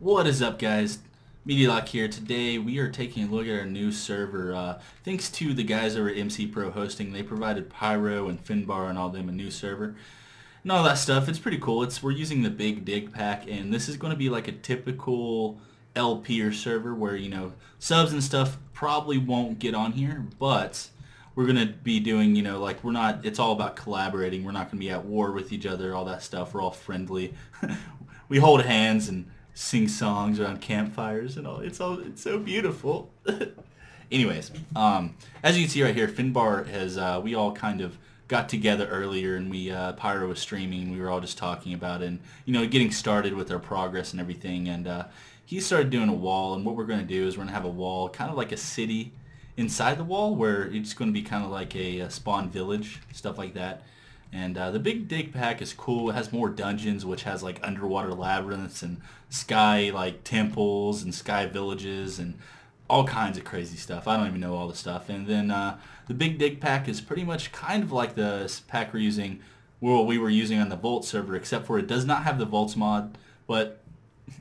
What is up, guys? MeatyLock here. Today we are taking a look at our new server. Thanks to the guys over at MC Pro Hosting, they provided Pyro and Finbar and all them a new server and all that stuff. It's pretty cool. We're using the Big Dig pack, and this is going to be like a typical LP or server where, you know, subs and stuff probably won't get on here, but we're going to be doing, you know, like it's all about collaborating. We're not going to be at war with each other, all that stuff. We're all friendly. We hold hands and sing songs around campfires and all. It's so beautiful. Anyways, as you can see right here, Finbar has we all kind of got together earlier, and we Pyro was streaming. We were all just talking about it and, you know, getting started with our progress and everything. And he started doing a wall, and what we're going to do is we're going to have a wall, kind of like a city inside the wall, where it's going to be kind of like a spawn village, stuff like that. And the Big Dig pack is cool. It has more dungeons, which has like underwater labyrinths and sky like temples and sky villages and all kinds of crazy stuff. I don't even know all the stuff. And then the Big Dig pack is pretty much kind of like the pack we're using, well, we were using on the Volt server, except for it does not have the Voltz mod, but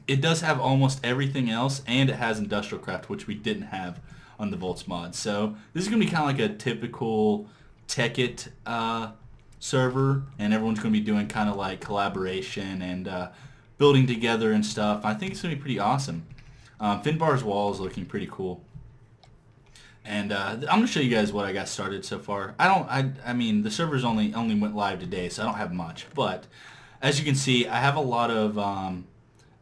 it does have almost everything else, and it has industrial craft, which we didn't have on the Voltz mod. So this is gonna be kind of like a typical Tekkit server, and everyone's going to be doing kind of like collaboration and building together and stuff. I think it's going to be pretty awesome. Finbar's wall is looking pretty cool, and I'm going to show you guys what I got started so far. I mean the servers only went live today, so I don't have much, but as you can see, I have a lot of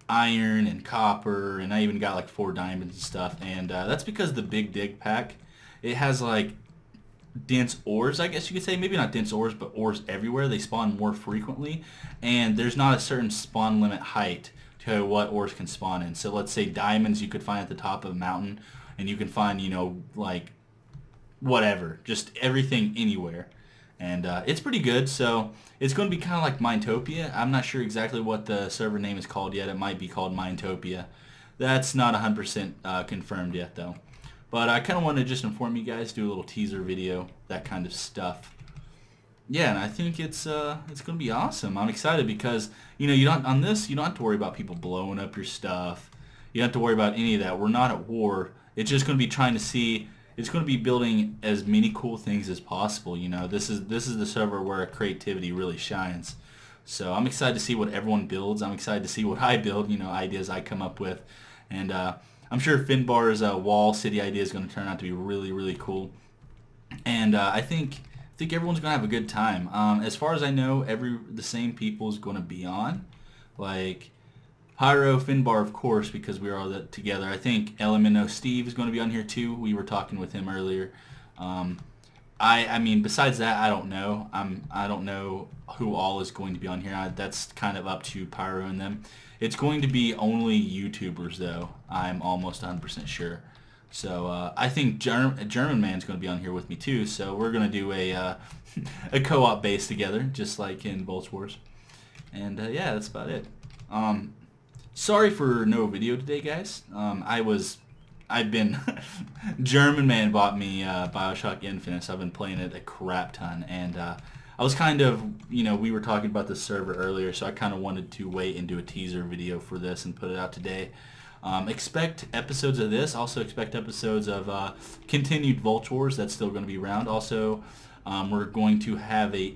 iron and copper, and I even got like 4 diamonds and stuff. And that's because the Big Dig pack, it has like dense ores, I guess you could say. Maybe not dense ores, but ores everywhere. They spawn more frequently, and there's not a certain spawn limit height to what ores can spawn in. So let's say diamonds you could find at the top of a mountain, and you can find, you know, like whatever, just everything anywhere. And it's pretty good. So it's going to be kind of like MineTopia. I'm not sure exactly what the server name is called yet. It might be called MineTopia. That's not 100% confirmed yet, though. But I kind of want to just inform you guys, do a little teaser video, that kind of stuff. Yeah, and I think it's going to be awesome. I'm excited because, you know, you don't have to worry about people blowing up your stuff. You don't have to worry about any of that. We're not at war. It's just going to be trying to see, it's going to be building as many cool things as possible, you know. This is the server where creativity really shines. So I'm excited to see what everyone builds. I'm excited to see what I build, you know, ideas I come up with. And I'm sure Finbar's wall city idea is going to turn out to be really, really cool. And I think everyone's going to have a good time. As far as I know, the same people is going to be on. Like Pyro, Finbar, of course, because we are all together. I think LMNO Steve is going to be on here too. We were talking with him earlier. I mean, besides that, I don't know. I don't know who all is going to be on here. That's kind of up to Pyro and them. It's going to be only YouTubers, though. I'm almost 100% sure. So I think German man's going to be on here with me too. So we're going to do a co-op base together, just like in Volt Wars. And yeah, that's about it. Sorry for no video today, guys. I've been German man bought me BioShock Infinite, so I've been playing it a crap ton. And I was kind of, you know, we were talking about the server earlier, so I kind of wanted to wait and do a teaser video for this and put it out today. Expect episodes of this. Also expect episodes of continued Vulture Wars. That's still going to be around. Also, we're going to have a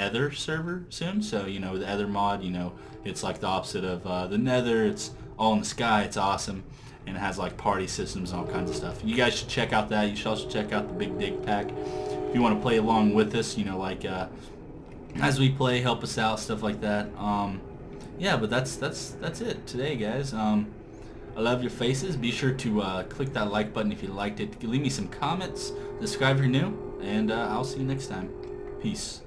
Ether server soon. So, you know, the Ether mod, you know, it's like the opposite of the Nether. It's all in the sky. It's awesome. And it has like party systems and all kinds of stuff. You guys should check out that. You should also check out the Big Dig pack if you want to play along with us, you know, like as we play, help us out, stuff like that. Yeah, but that's it today, guys. I love your faces. Be sure to click that like button if you liked it. Leave me some comments. Subscribe if you're new, and I'll see you next time. Peace.